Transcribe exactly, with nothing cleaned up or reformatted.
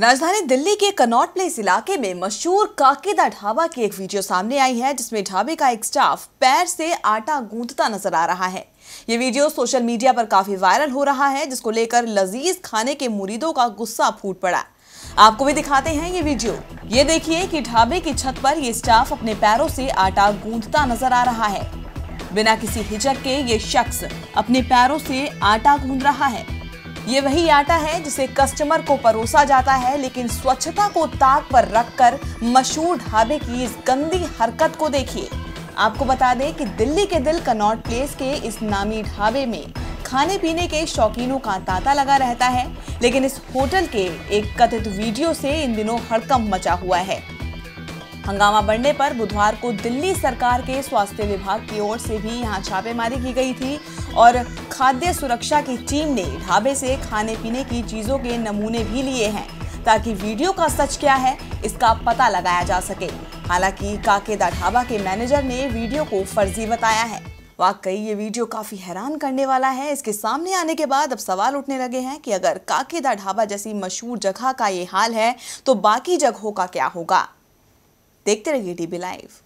राजधानी दिल्ली के Connaught place इलाके में मशहूर काकेदा ढाबा की एक वीडियो सामने आई है, जिसमें ढाबे का एक स्टाफ पैर से आटा गूंथता नजर आ रहा है। ये वीडियो सोशल मीडिया पर काफी वायरल हो रहा है, जिसको लेकर लजीज खाने के मुरीदों का गुस्सा फूट पड़ा। आपको भी दिखाते हैं ये वीडियो। ये देखिए कि ढाबे की छत पर ये स्टाफ अपने पैरों से आटा गूंथता नजर आ रहा है। बिना किसी हिचक के ये शख्स अपने पैरों से आटा गूंथ रहा है। ये वही आटा है जिसे कस्टमर को परोसा जाता है, लेकिन स्वच्छता को ताक पर रखकर मशहूर ढाबे की इस गंदी हरकत को देखिए। आपको बता दें कि दिल्ली के दिल कनॉट प्लेस के इस नामी ढाबे में खाने पीने के शौकीनों का तांता लगा रहता है, लेकिन इस होटल के एक कथित वीडियो से इन दिनों हड़कंप मचा हुआ है। हंगामा बढ़ने पर बुधवार को दिल्ली सरकार के स्वास्थ्य विभाग की ओर से भी यहां छापेमारी की गई थी और खाद्य सुरक्षा की टीम ने ढाबे से खाने पीने की चीज़ों के नमूने भी लिए हैं, ताकि वीडियो का सच क्या है इसका पता लगाया जा सके। हालांकि काके दा ढाबा के मैनेजर ने वीडियो को फर्जी बताया है। वाकई ये वीडियो काफ़ी हैरान करने वाला है। इसके सामने आने के बाद अब सवाल उठने लगे हैं कि अगर काके दा ढाबा जैसी मशहूर जगह का ये हाल है तो बाकी जगहों का क्या होगा। देखते रहिए डीबी लाइव।